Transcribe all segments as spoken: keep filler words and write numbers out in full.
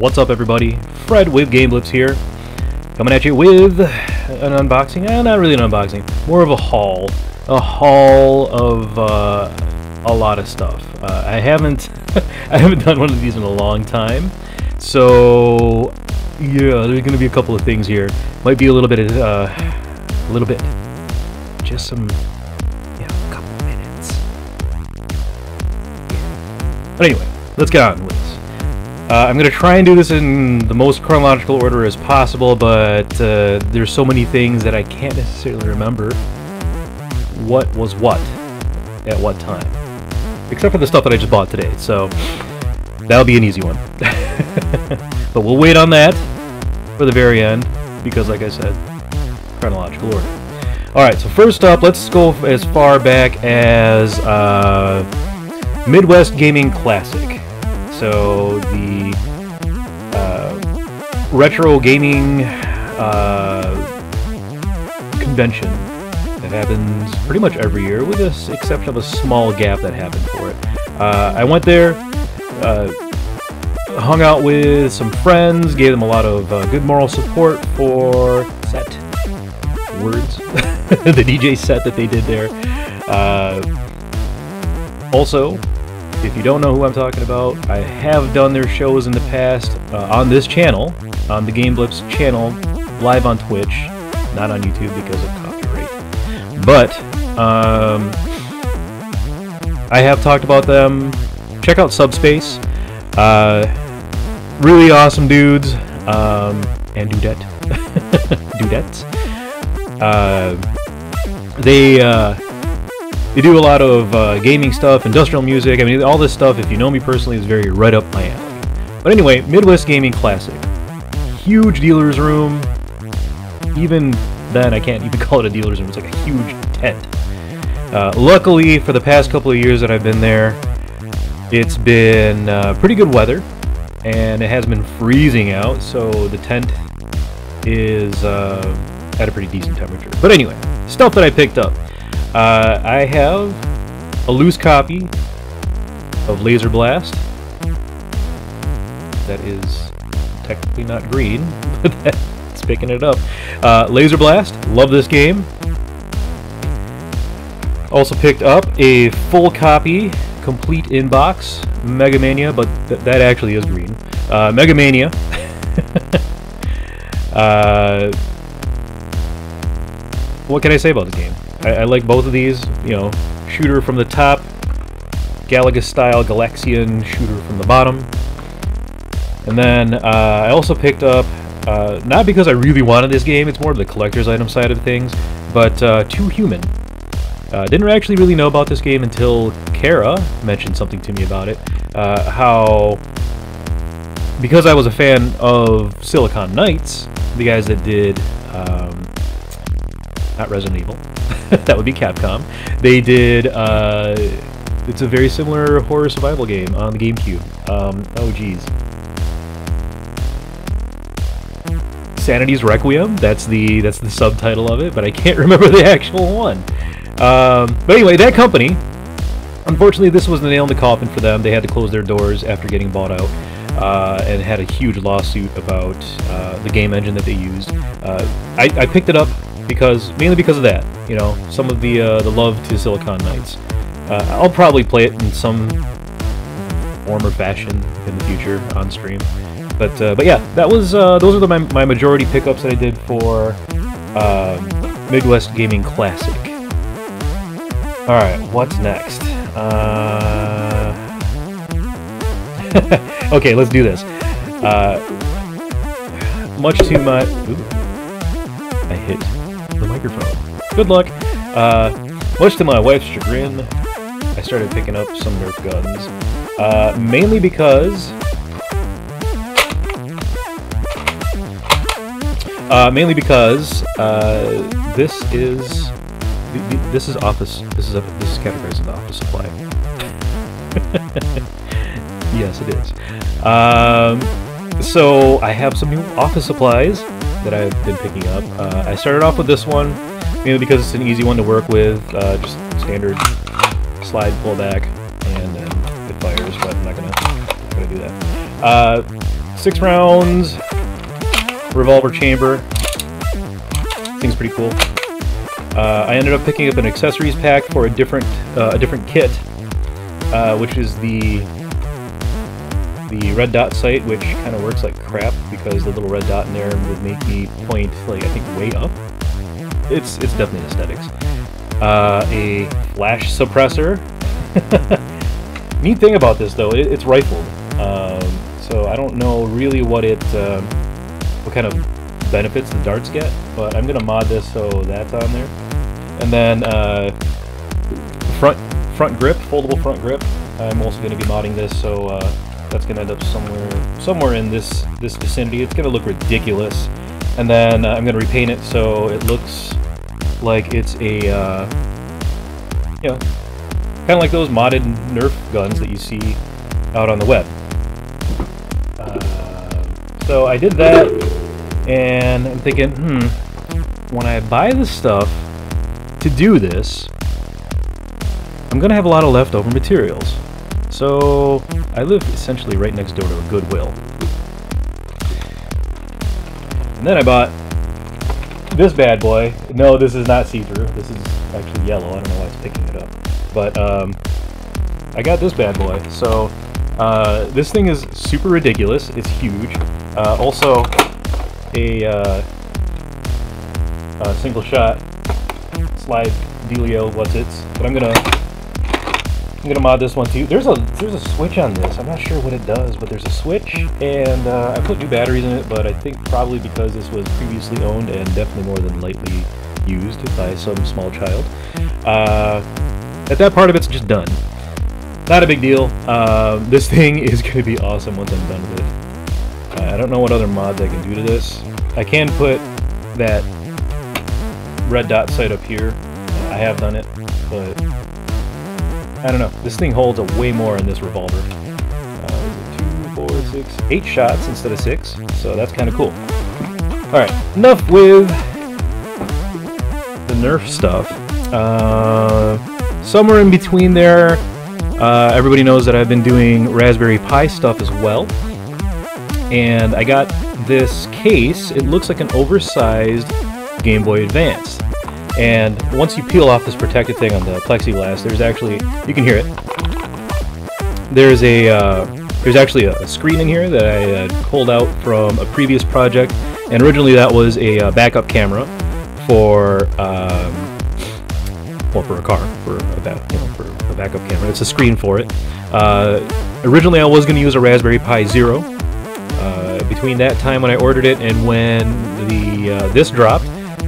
What's up, everybody? Fred with GameBlips here, coming at you with an unboxing. Eh, not really an unboxing, more of a haul. A haul of uh, a lot of stuff. Uh, I haven't, I haven't done one of these in a long time, so yeah, there's going to be a couple of things here. Might be a little bit, uh, a little bit, just some. But anyway, let's get on with this. Uh, I'm going to try and do this in the most chronological order as possible, but uh, there's so many things that I can't necessarily remember what was what at what time. Except for the stuff that I just bought today, so that'll be an easy one. But we'll wait on that for the very end, because like I said, chronological order. Alright, so first up, let's go as far back as... Uh, Midwest Gaming Classic. So the uh, retro gaming uh, convention that happens pretty much every year, with the exception of a small gap that happened for it. Uh, I went there, uh, hung out with some friends, gave them a lot of uh, good moral support for set words, the D J set that they did there. Uh, Also, if you don't know who I'm talking about, I have done their shows in the past uh, on this channel, on the GameBlips channel, live on Twitch, not on YouTube because of copyright. But um, I have talked about them. Check out Subspace. Uh, really awesome dudes um, and dudette, dudettes. Uh, they. Uh, They do a lot of uh, gaming stuff, industrial music. I mean, all this stuff, if you know me personally, is very right up my alley. But anyway, Midwest Gaming Classic. Huge dealer's room. Even then, I can't even call it a dealer's room. It's like a huge tent. Uh, luckily, for the past couple of years that I've been there, it's been uh, pretty good weather. And it has been freezing out, so the tent is uh, at a pretty decent temperature. But anyway, stuff that I picked up. Uh, I have a loose copy of Laser Blast. That is technically not green, but that's picking it up. Uh, Laser Blast, love this game. Also picked up a full copy, complete inbox, Mega Mania, but th that actually is green. Uh, Mega Mania. uh, what can I say about this game? I, I like both of these, you know, shooter from the top, Galaga-style Galaxian shooter from the bottom. And then uh, I also picked up, uh, not because I really wanted this game, it's more of the collector's item side of things, but uh, Too Human. Uh, didn't actually really know about this game until Kara mentioned something to me about it. Uh, how, because I was a fan of Silicon Knights, the guys that did... Um, Not Resident Evil. That would be Capcom. They did, uh, it's a very similar horror survival game on the GameCube. Um, oh, geez. Sanity's Requiem? That's the that's the subtitle of it, but I can't remember the actual one. Um, but anyway, that company, unfortunately, this was the nail in the coffin for them. They had to close their doors after getting bought out uh, and had a huge lawsuit about uh, the game engine that they used. Uh, I, I picked it up because mainly because of that, you know, some of the uh, the love to Silicon Knights. Uh, I'll probably play it in some form or fashion in the future on stream. But uh, but yeah, that was uh, those are the, my my majority pickups that I did for um, Midwest Gaming Classic. All right, what's next? Uh... okay, let's do this. Uh, much to my, ooh, I hit the microphone. Good luck. Uh, much to my wife's chagrin, I started picking up some Nerf guns. Uh, mainly because... Uh, mainly because uh, this is... This is office... This is, a, this is categorized as office supply. Yes, it is. Um, so, I have some new office supplies that I've been picking up. Uh, I started off with this one, mainly because it's an easy one to work with, uh, just standard slide, pull back, and then it fires, but I'm not gonna, I'm gonna do that. Uh, Six rounds. Revolver chamber. Thing's pretty cool. Uh, I ended up picking up an accessories pack for a different uh, a different kit, uh, which is the the red dot sight, which kind of works like crap because the little red dot in there would make me point like I think way up. It's it's definitely aesthetics. Uh, a flash suppressor. Neat thing about this though, it, it's rifled, um, so I don't know really what it uh, what kind of benefits the darts get, but I'm gonna mod this so that's on there. And then uh, front front grip, foldable front grip. I'm also gonna be modding this, so uh, that's gonna end up somewhere somewhere in this this vicinity. It's gonna look ridiculous. And then uh, I'm gonna repaint it so it looks like it's a uh, you know, kind of like those modded Nerf guns that you see out on the web. Uh, so I did that. And I'm thinking, hmm, when I buy the stuff to do this, I'm going to have a lot of leftover materials. So I live essentially right next door to a Goodwill. And then I bought this bad boy. No, this is not see-through. This is actually yellow. I don't know why it's picking it up. But um, I got this bad boy. So uh, this thing is super ridiculous. It's huge. Uh, also... A, uh, a single shot slide dealio, what's it's? But I'm gonna I'm gonna mod this one too. There's a there's a switch on this. I'm not sure what it does, but there's a switch, and uh, I put new batteries in it. But I think probably because this was previously owned and definitely more than lightly used by some small child, uh, that that part of it's just done. Not a big deal. Uh, this thing is gonna be awesome once I'm done with it. I don't know what other mods I can do to this. I can put that red dot sight up here. I have done it, but I don't know. This thing holds a way more in this revolver. Uh, two, four, six, eight shots instead of six, so that's kind of cool. All right, enough with the Nerf stuff. Uh, somewhere in between there, uh, everybody knows that I've been doing Raspberry Pi stuff as well. And I got this case. It looks like an oversized Game Boy Advance. And once you peel off this protective thing on the plexiglass, there's actually, you can hear it. There's a, uh, there's actually a screen in here that I had pulled out from a previous project. And originally that was a uh, backup camera for, um, well, for a car, for a, back, you know, for a backup camera. It's a screen for it. Uh, originally I was gonna use a Raspberry Pi Zero. Uh, between that time when I ordered it and when the uh, this dropped,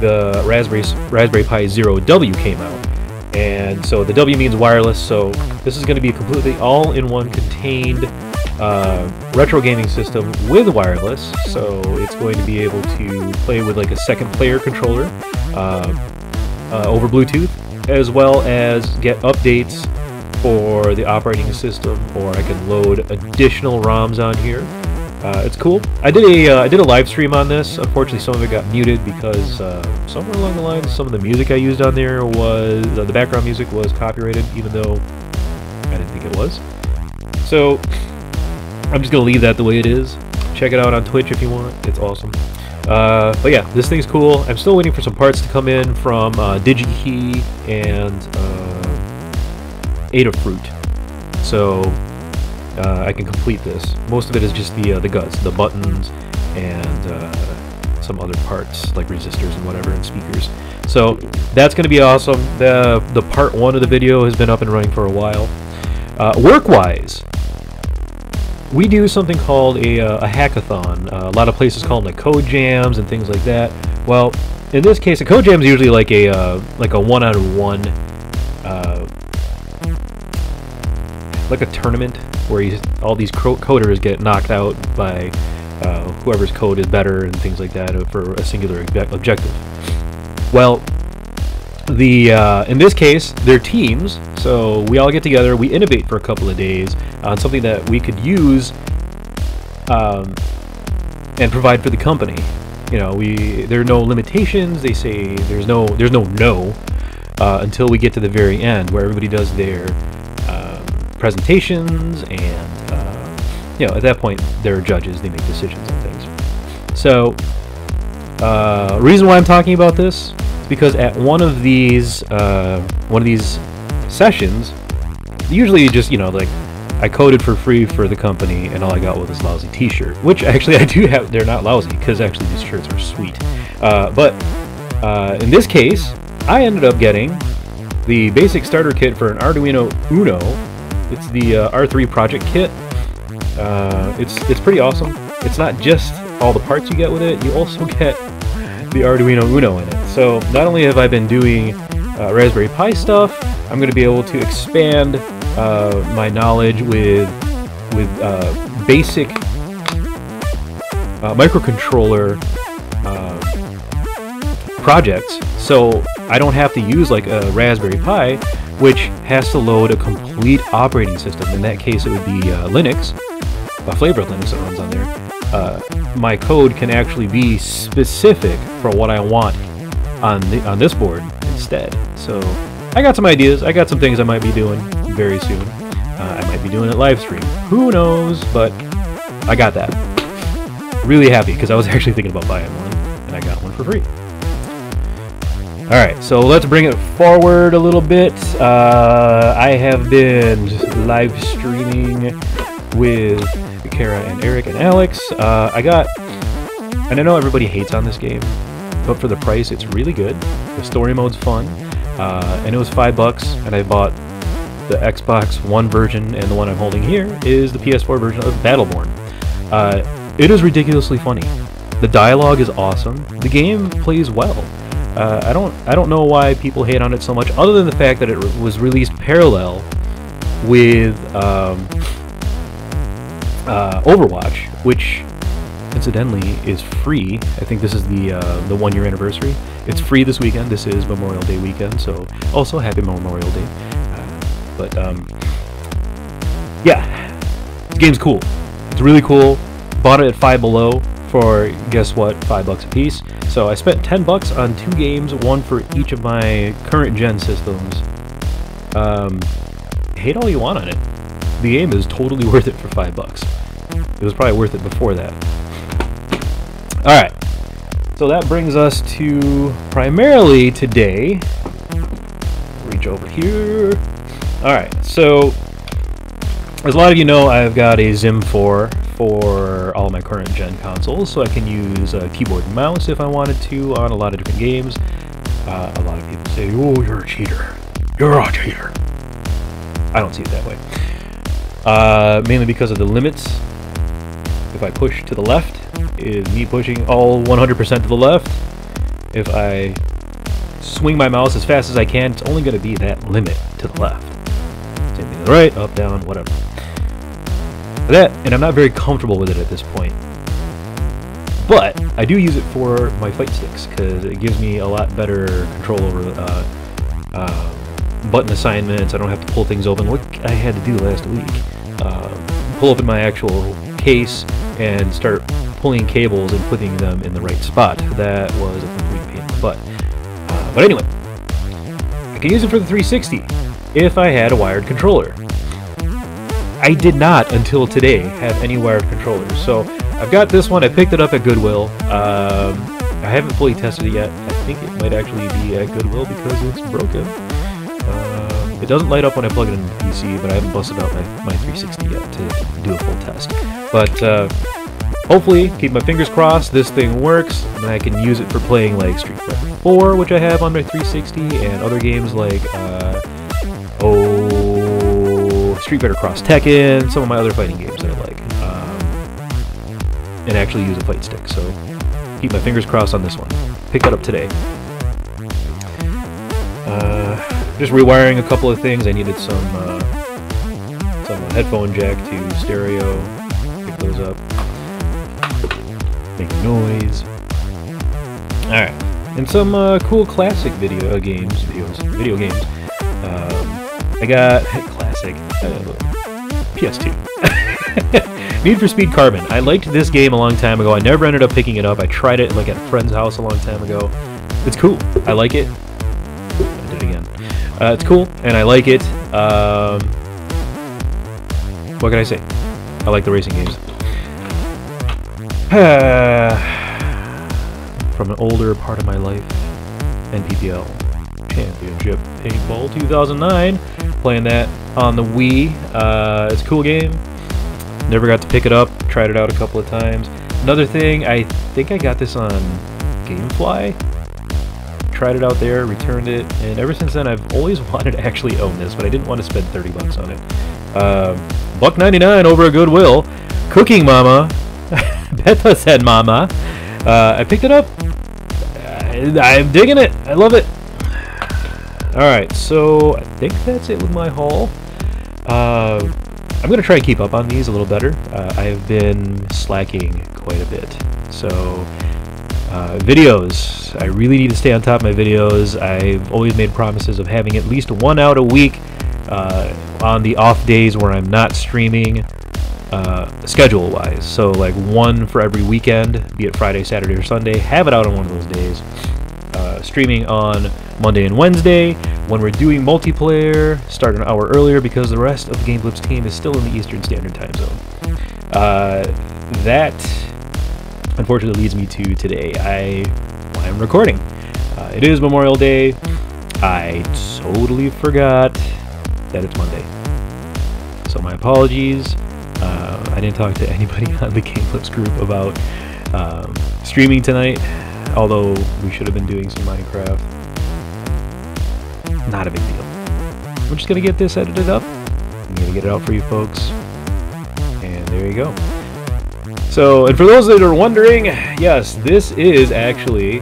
the Raspberry Raspberry Pi Zero W came out, and so the W means wireless. So this is going to be a completely all-in-one contained uh, retro gaming system with wireless. So it's going to be able to play with like a second player controller uh, uh, over Bluetooth, as well as get updates for the operating system, or I can load additional ROMs on here. Uh, it's cool. I did a uh, I did a live stream on this. Unfortunately, some of it got muted because uh, somewhere along the lines, some of the music I used on there was uh, the background music was copyrighted, even though I didn't think it was. So I'm just gonna leave that the way it is. Check it out on Twitch if you want. It's awesome. Uh, but yeah, this thing's cool. I'm still waiting for some parts to come in from uh, DigiKey and uh, Adafruit. So. Uh, I can complete this. Most of it is just the uh, the guts, the buttons, and uh, some other parts like resistors and whatever, and speakers. So that's going to be awesome. The the part one of the video has been up and running for a while. Uh, work-wise, we do something called a, uh, a hackathon. Uh, a lot of places call them like code jams and things like that. Well, in this case, a code jam is usually like a uh, like a one-on-one. Uh, like a tournament where he's, all these coders get knocked out by uh, whoever's code is better and things like that for a singular ob objective. Well, the uh, in this case, they're teams, so we all get together, we innovate for a couple of days on something that we could use um, and provide for the company. You know, we there are no limitations. They say there's no there's no no uh, until we get to the very end where everybody does their presentations and uh, you know, at that point, they're judges, they make decisions and things. So, uh, reason why I'm talking about this is because at one of these, uh, one of these sessions, usually just, you know, like, I coded for free for the company, and all I got was this lousy t-shirt, which actually I do have, they're not lousy, because actually these shirts are sweet. Uh, but, uh, in this case, I ended up getting the basic starter kit for an Arduino Uno. It's the uh, R three project kit. Uh, it's it's pretty awesome. It's not just all the parts you get with it, you also get the Arduino Uno in it. So not only have I been doing uh, Raspberry Pi stuff, I'm going to be able to expand uh, my knowledge with with uh, basic uh, microcontroller uh, projects. So I don't have to use like a Raspberry Pi, which has to load a complete operating system. In that case, it would be uh, Linux, a flavor of Linux that runs on there. Uh, my code can actually be specific for what I want on the, on this board instead. So I got some ideas. I got some things I might be doing very soon. Uh, I might be doing it live stream. Who knows? But I got that. Really happy, because I was actually thinking about buying one, and I got one for free. Alright, so let's bring it forward a little bit. Uh, I have been live streaming with Kara and Eric and Alex. Uh, I got, and I know everybody hates on this game, but for the price, it's really good. The story mode's fun, uh, and it was five bucks, and I bought the Xbox One version, and the one I'm holding here is the P S four version of Battleborn. Uh, it is ridiculously funny. The dialogue is awesome. The game plays well. Uh, I don't I don't know why people hate on it so much, other than the fact that it was released parallel with um, uh, Overwatch, which incidentally is free. I think this is the uh, the one year anniversary. It's free this weekend. This is Memorial Day weekend, so also happy Memorial Day. Uh, but um, yeah, this game's cool. It's really cool. Bought it at Five Below for, guess what, five bucks a piece. So I spent ten bucks on two games, one for each of my current gen systems. Um, hate all you want on it. The game is totally worth it for five bucks. It was probably worth it before that. All right, so that brings us to primarily today. Reach over here. All right, so as a lot of you know, I've got a Zim four for all my current gen consoles, so I can use a keyboard and mouse if I wanted to on a lot of different games. Uh, a lot of people say, oh, you're a cheater. You're a cheater. I don't see it that way. Uh, mainly because of the limits. If I push to the left, is me pushing all one hundred percent to the left. If I swing my mouse as fast as I can, it's only going to be that limit to the left. Same thing to the right, up, down, whatever. That, and I'm not very comfortable with it at this point, but I do use it for my fight sticks because it gives me a lot better control over uh, uh, button assignments. I don't have to pull things open like I had to do last week. Uh, pull open my actual case and start pulling cables and putting them in the right spot. That was a complete pain in the butt. Uh, but anyway, I can use it for the three sixty if I had a wired controller. I did not, until today, have any wired controllers. So I've got this one. I picked it up at Goodwill. Um, I haven't fully tested it yet. I think it might actually be at Goodwill because it's broken. Uh, it doesn't light up when I plug it into the P C, but I haven't busted out my, my three sixty yet to do a full test. But uh, hopefully, keep my fingers crossed, this thing works, and I can use it for playing like Street Fighter four, which I have on my three sixty, and other games like uh, oh. Street Fighter Cross Tekken, some of my other fighting games that I like, um, and actually use a fight stick. So keep my fingers crossed on this one. Pick that up today. Uh, just rewiring a couple of things. I needed some uh, some headphone jack to stereo. Pick those up. Make noise. All right, and some uh, cool classic video games, videos, video games. Um, I got. Uh, P S two. Need for Speed Carbon. I liked this game a long time ago. I never ended up picking it up. I tried it like at a friend's house a long time ago. It's cool. I like it. I did it again. Uh, it's cool, and I like it. Um, what can I say? I like the racing games. From an older part of my life, N P P L Championship, Paintball two thousand nine. Playing that on the Wii. Uh, it's a cool game. Never got to pick it up. Tried it out a couple of times. Another thing, I think I got this on Gamefly. Tried it out there, returned it, and ever since then I've always wanted to actually own this, but I didn't want to spend thirty bucks on it. Uh, buck ninety-nine over at Goodwill. Cooking Mama. Beta said Mama. Uh, I picked it up. I, I'm digging it. I love it. Alright, so I think that's it with my haul. Uh, I'm going to try and keep up on these a little better. Uh, I've been slacking quite a bit. So, uh, videos. I really need to stay on top of my videos. I've always made promises of having at least one out a week uh, on the off days where I'm not streaming. Uh, schedule-wise, so like one for every weekend, be it Friday, Saturday, or Sunday, have it out on one of those days. Uh, streaming on Monday and Wednesday. When we're doing multiplayer, start an hour earlier because the rest of the GameBlips team is still in the Eastern Standard Time Zone. Uh, that, unfortunately, leads me to today. I, why I'm recording. Uh, it is Memorial Day. I totally forgot that it's Monday. So my apologies. Uh, I didn't talk to anybody on the GameBlips group about um, streaming tonight, although we should have been doing some Minecraft. Not a big deal. I'm just going to get this edited up. I'm going to get it out for you folks. And there you go. So, and for those that are wondering, yes, this is actually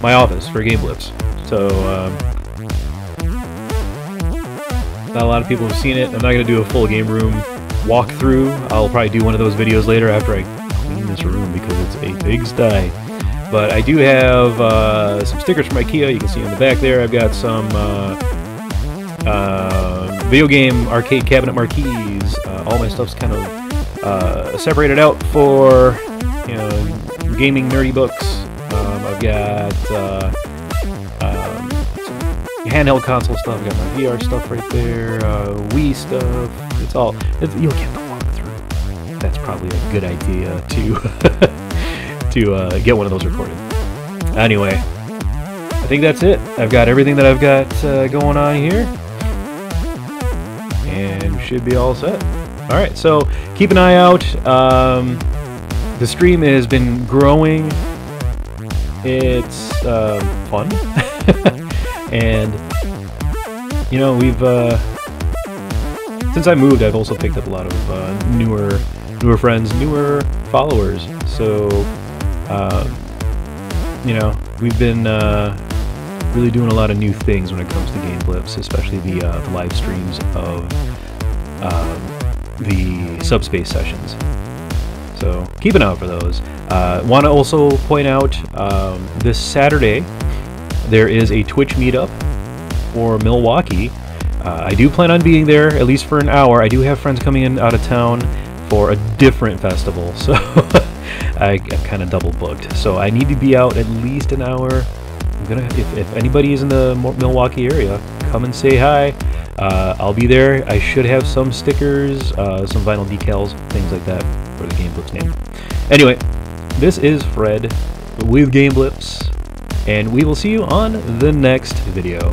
my office for GameBlips. So, um, not a lot of people have seen it. I'm not going to do a full game room walkthrough. I'll probably do one of those videos later after I clean this room because it's a pigsty. But I do have uh, some stickers from Ikea. You can see in the back there. I've got some uh, uh, video game arcade cabinet marquees. Uh, all my stuff's kind of uh, separated out for, you know, gaming nerdy books. Um, I've got Uh, handheld console stuff. I've got my V R stuff right there, uh, Wii stuff. It's all, it's, you'll get the walkthrough. That's probably a good idea to to uh, get one of those recorded. Anyway, I think that's it. I've got everything that I've got uh, going on here, and should be all set. All right, so keep an eye out. Um, the stream has been growing. It's uh, fun. And, you know, we've, uh, since I moved, I've also picked up a lot of uh, newer, newer friends, newer followers. So, uh, you know, we've been uh, really doing a lot of new things when it comes to GameBlips, especially the, uh, the live streams of uh, the Subspace sessions. So keep an eye out for those. Uh, want to also point out um, this Saturday, there is a Twitch meetup for Milwaukee. Uh, I do plan on being there, at least for an hour. I do have friends coming in out of town for a different festival, so I, I'm kind of double booked. So I need to be out at least an hour. I'm gonna, if, if anybody is in the Milwaukee area, come and say hi. Uh, I'll be there. I should have some stickers, uh, some vinyl decals, things like that for the GameBlips name. Anyway, this is Fred with GameBlips, and we will see you on the next video.